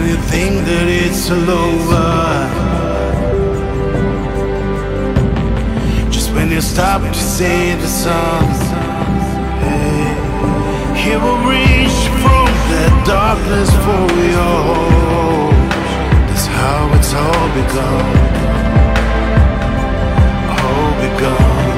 and you think that it's all over, just when you stop to say the song, he will reach from the darkness for your hope. That's how it's all begun. All begun.